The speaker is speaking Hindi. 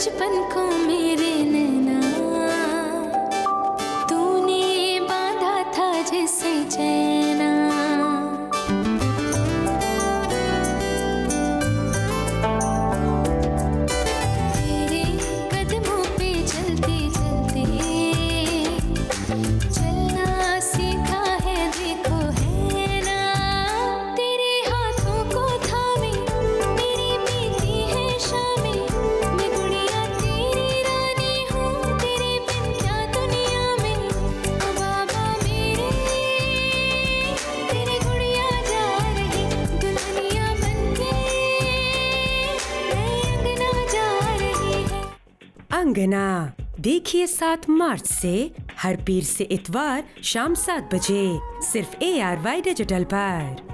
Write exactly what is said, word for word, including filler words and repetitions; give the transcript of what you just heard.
बचपन को मेरे नैना, तूने बांधा था जैसे चैना। तेरे कदमों पे चलते चलते चलना सीखा है, देखो है ना। तेरे हाथों को थामे मेरी बीती है शामें। अंगना देखिए सात मार्च से हर पीर से इतवार शाम सात बजे सिर्फ ए आर वाई डिजिटल पर।